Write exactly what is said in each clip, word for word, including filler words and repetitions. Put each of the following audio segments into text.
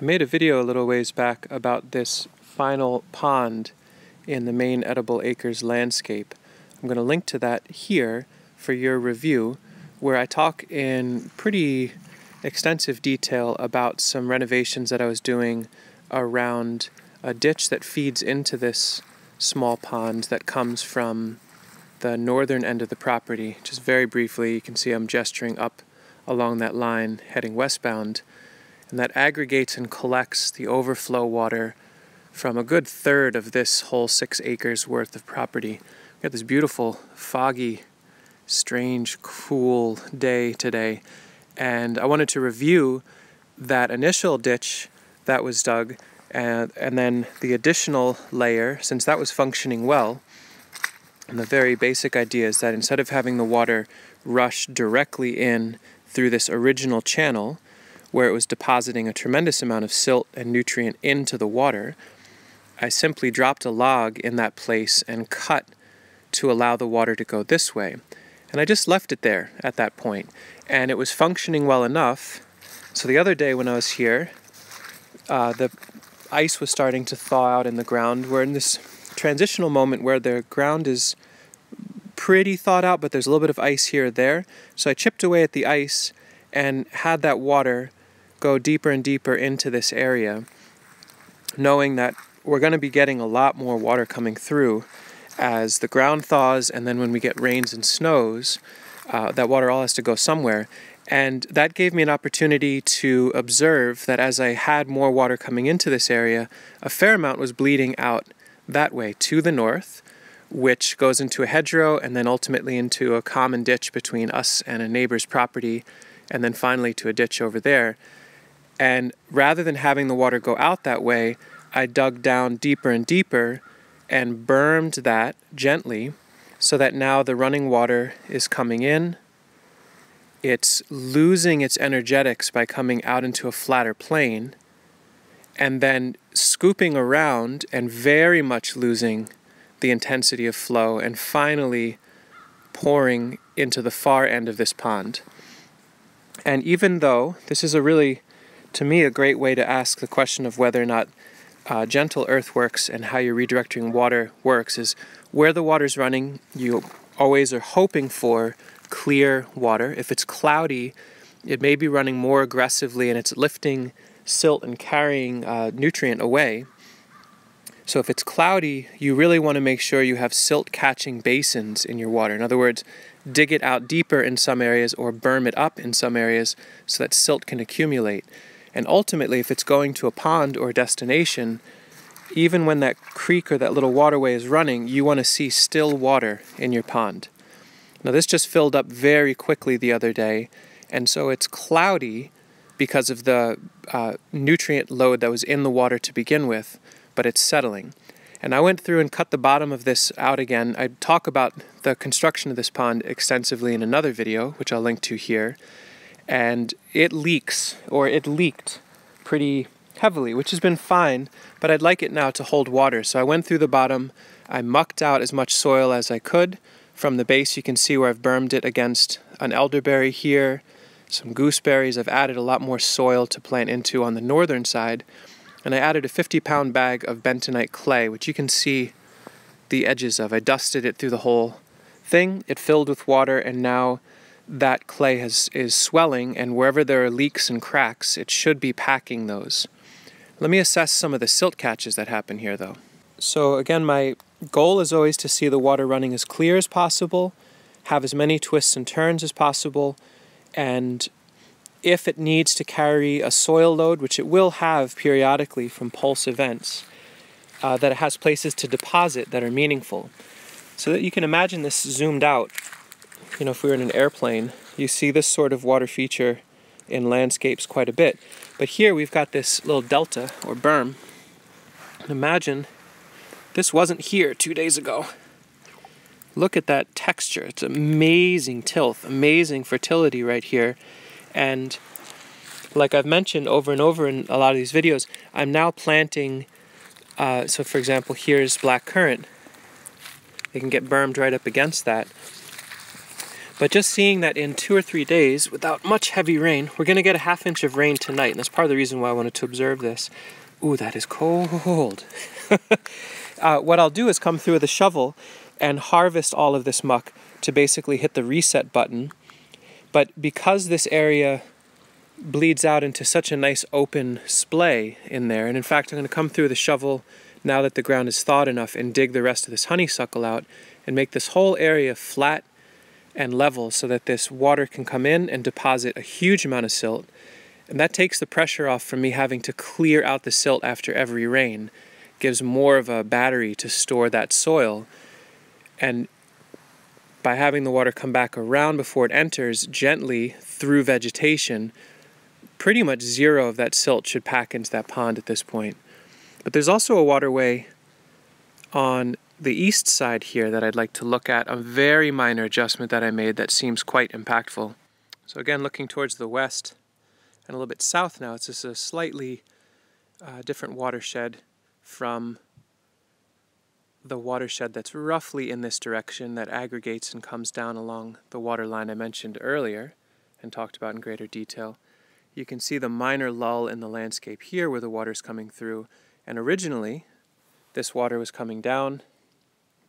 I made a video a little ways back about this final pond in the main EdibleAcres landscape. I'm going to link to that here for your review, where I talk in pretty extensive detail about some renovations that I was doing around a ditch that feeds into this small pond that comes from the northern end of the property. Just very briefly, you can see I'm gesturing up along that line heading westbound, and that aggregates and collects the overflow water from a good third of this whole six acres worth of property. We've got this beautiful, foggy, strange, cool day today, and I wanted to review that initial ditch that was dug, and, and then the additional layer, since that was functioning well. And the very basic idea is that instead of having the water rush directly in through this original channel, where it was depositing a tremendous amount of silt and nutrient into the water, I simply dropped a log in that place and cut to allow the water to go this way. And I just left it there at that point. And it was functioning well enough. So the other day when I was here, uh, the ice was starting to thaw out in the ground. We're in this transitional moment where the ground is pretty thawed out, but there's a little bit of ice here or there. So I chipped away at the ice and had that water go deeper and deeper into this area, knowing that we're going to be getting a lot more water coming through as the ground thaws, and then when we get rains and snows, uh, that water all has to go somewhere. And that gave me an opportunity to observe that as I had more water coming into this area, a fair amount was bleeding out that way to the north, which goes into a hedgerow and then ultimately into a common ditch between us and a neighbor's property, and then finally to a ditch over there. And rather than having the water go out that way, I dug down deeper and deeper and bermed that gently, so that now the running water is coming in. It's losing its energetics by coming out into a flatter plain, and then scooping around and very much losing the intensity of flow, and finally pouring into the far end of this pond. And even though this is a really, to me, a great way to ask the question of whether or not uh, gentle earthworks and how you're redirecting water works, is where the water's running, you always are hoping for clear water. If it's cloudy, it may be running more aggressively and it's lifting silt and carrying uh, nutrient away. So if it's cloudy, you really want to make sure you have silt catching basins in your water. In other words, dig it out deeper in some areas or berm it up in some areas so that silt can accumulate. And ultimately, if it's going to a pond or a destination, even when that creek or that little waterway is running, you want to see still water in your pond. Now this just filled up very quickly the other day, and so it's cloudy because of the uh, nutrient load that was in the water to begin with, but it's settling. And I went through and cut the bottom of this out again. I talk about the construction of this pond extensively in another video, which I'll link to here. And it leaks, or it leaked pretty heavily, which has been fine, but I'd like it now to hold water. So I went through the bottom, I mucked out as much soil as I could. From the base you can see where I've bermed it against an elderberry here, some gooseberries. I've added a lot more soil to plant into on the northern side. And I added a fifty pound bag of bentonite clay, which you can see the edges of. I dusted it through the whole thing, it filled with water, and now that clay has, is swelling, and wherever there are leaks and cracks, it should be packing those. Let me assess some of the silt catches that happen here, though. So again, my goal is always to see the water running as clear as possible, have as many twists and turns as possible, and if it needs to carry a soil load, which it will have periodically from pulse events, uh, that it has places to deposit that are meaningful. So that you can imagine this zoomed out. You know, if we were in an airplane, you see this sort of water feature in landscapes quite a bit. But here we've got this little delta or berm. And imagine this wasn't here two days ago. Look at that texture. It's amazing tilth, amazing fertility right here. And like I've mentioned over and over in a lot of these videos, I'm now planting, uh, so for example, here's black currant. They can get bermed right up against that. But just seeing that in two or three days, without much heavy rain, we're gonna get a half inch of rain tonight, and that's part of the reason why I wanted to observe this. Ooh, that is cold. uh, what I'll do is come through with a shovel and harvest all of this muck to basically hit the reset button. But because this area bleeds out into such a nice open splay in there, and in fact, I'm gonna come through with a shovel now that the ground is thawed enough and dig the rest of this honeysuckle out and make this whole area flat and level so that this water can come in and deposit a huge amount of silt. And that takes the pressure off from me having to clear out the silt after every rain. It gives more of a battery to store that soil. And by having the water come back around before it enters gently through vegetation, pretty much zero of that silt should pack into that pond at this point. But there's also a waterway on the east side here that I'd like to look at, a very minor adjustment that I made that seems quite impactful. So again, looking towards the west and a little bit south now, it's just a slightly uh, different watershed from the watershed that's roughly in this direction that aggregates and comes down along the water line I mentioned earlier and talked about in greater detail. You can see the minor lull in the landscape here where the water's coming through, and originally this water was coming down.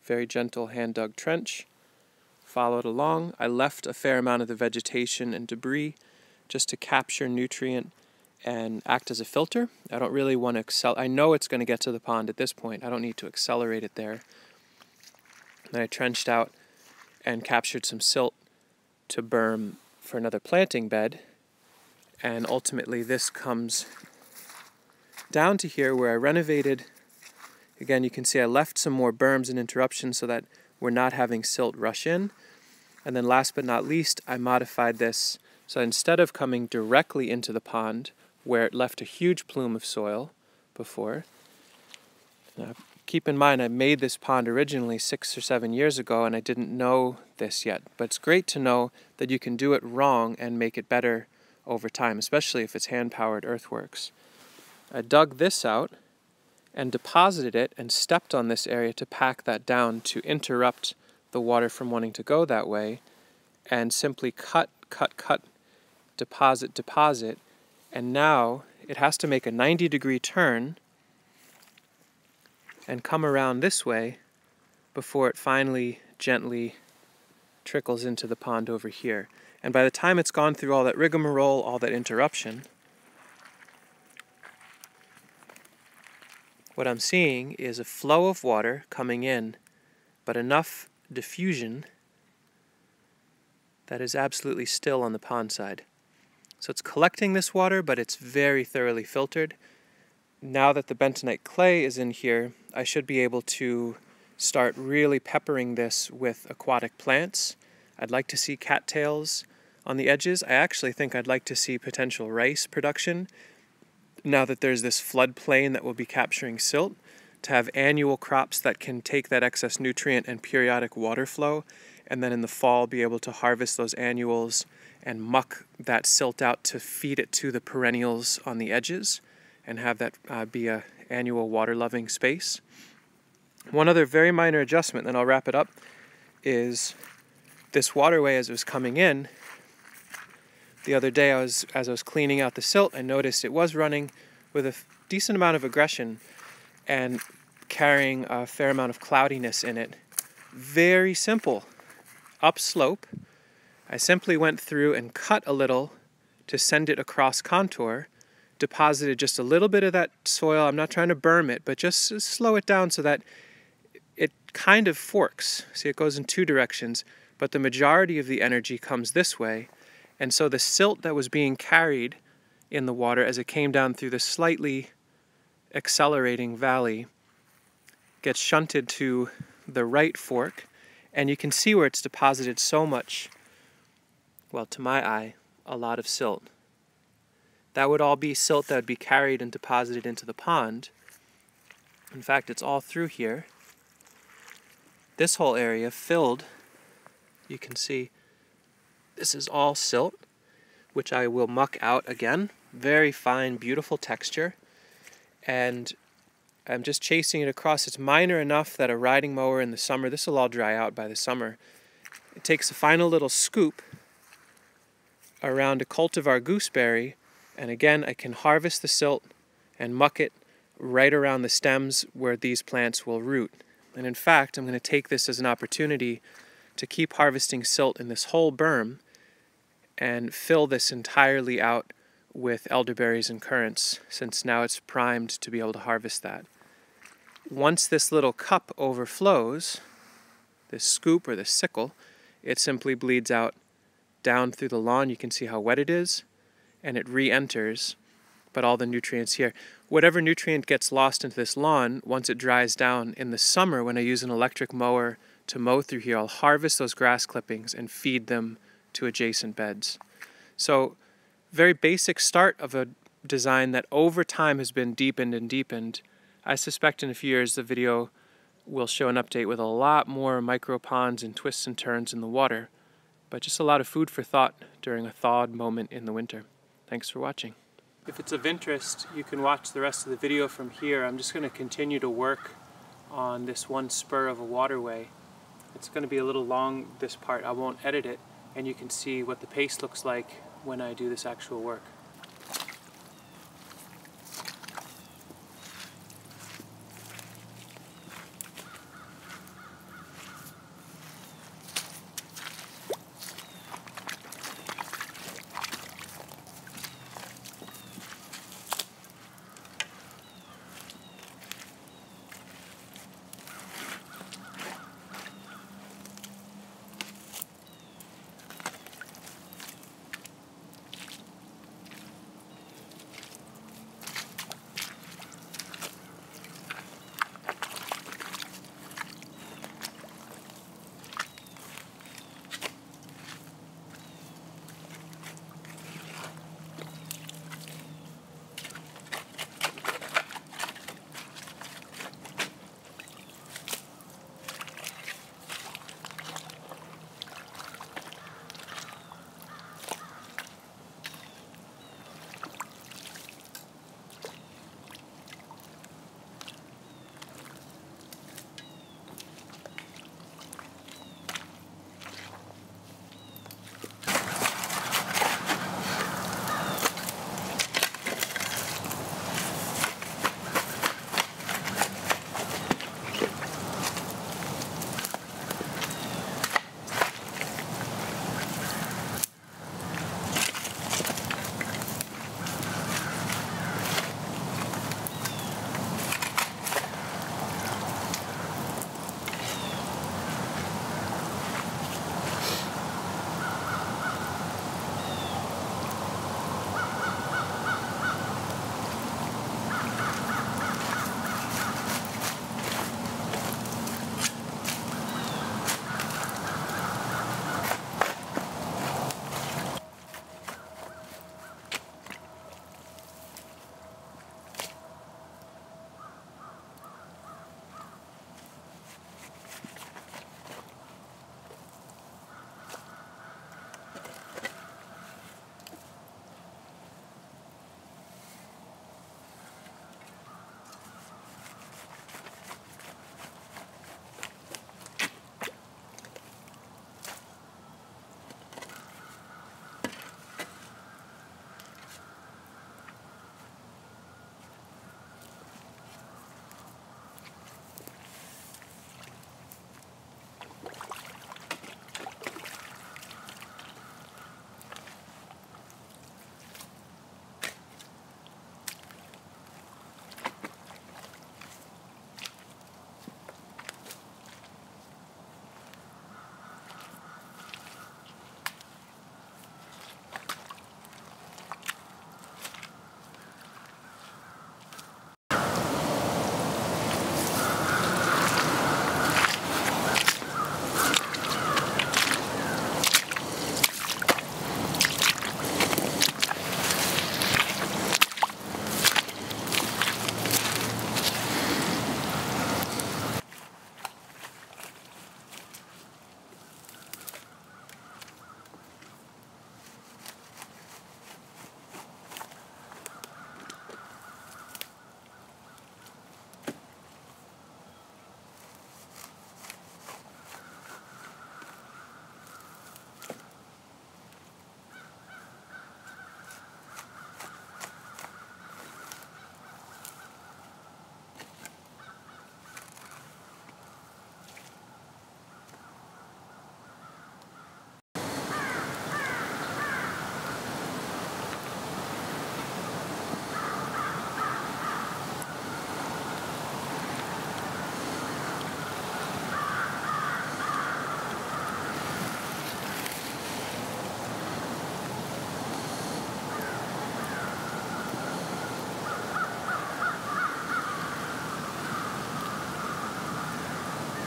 Very gentle hand-dug trench, followed along. I left a fair amount of the vegetation and debris just to capture nutrient and act as a filter. I don't really want to excel. I know it's going to get to the pond at this point. I don't need to accelerate it there. Then I trenched out and captured some silt to berm for another planting bed. And ultimately this comes down to here where I renovated. Again, you can see I left some more berms and interruptions so that we're not having silt rush in. And then last but not least, I modified this. So instead of coming directly into the pond where it left a huge plume of soil before, now keep in mind I made this pond originally six or seven years ago and I didn't know this yet. But it's great to know that you can do it wrong and make it better over time, especially if it's hand-powered earthworks. I dug this out and deposited it and stepped on this area to pack that down to interrupt the water from wanting to go that way, and simply cut, cut, cut, deposit, deposit, and now it has to make a ninety degree turn and come around this way before it finally gently trickles into the pond over here. And by the time it's gone through all that rigmarole, all that interruption, what I'm seeing is a flow of water coming in, but enough diffusion that is absolutely still on the pond side. So it's collecting this water, but it's very thoroughly filtered. Now that the bentonite clay is in here, I should be able to start really peppering this with aquatic plants. I'd like to see cattails on the edges. I actually think I'd like to see potential rice production. Now that there's this floodplain that will be capturing silt, to have annual crops that can take that excess nutrient and periodic water flow, and then in the fall be able to harvest those annuals and muck that silt out to feed it to the perennials on the edges and have that uh, be an annual water-loving space. One other very minor adjustment, and I'll wrap it up, is this waterway as it was coming in. The other day, I was, as I was cleaning out the silt, I noticed it was running with a decent amount of aggression and carrying a fair amount of cloudiness in it. Very simple. Upslope, I simply went through and cut a little to send it across contour, deposited just a little bit of that soil. I'm not trying to berm it, but just slow it down so that it kind of forks. See, it goes in two directions, but the majority of the energy comes this way. And so the silt that was being carried in the water as it came down through the slightly accelerating valley gets shunted to the right fork, and you can see where it's deposited so much, well, to my eye, a lot of silt. That would all be silt that would be carried and deposited into the pond. In fact, it's all through here. This whole area filled, you can see, this is all silt, which I will muck out again. Very fine, beautiful texture. And I'm just chasing it across. It's minor enough that a riding mower in the summer, this will all dry out by the summer, It takes a final little scoop around a cultivar gooseberry, and again I can harvest the silt and muck it right around the stems where these plants will root. And in fact, I'm going to take this as an opportunity to keep harvesting silt in this whole berm and fill this entirely out with elderberries and currants, since now it's primed to be able to harvest that. Once this little cup overflows, this scoop or this sickle, it simply bleeds out down through the lawn. You can see how wet it is, and it re-enters, but all the nutrients here. Whatever nutrient gets lost into this lawn, once it dries down in the summer when I use an electric mower to mow through here, I'll harvest those grass clippings and feed them to adjacent beds. So, very basic start of a design that over time has been deepened and deepened. I suspect in a few years the video will show an update with a lot more micro ponds and twists and turns in the water, but just a lot of food for thought during a thawed moment in the winter. Thanks for watching. If it's of interest, you can watch the rest of the video from here. I'm just going to continue to work on this one spur of a waterway. It's going to be a little long, this part. I won't edit it, and you can see what the pace looks like when I do this actual work.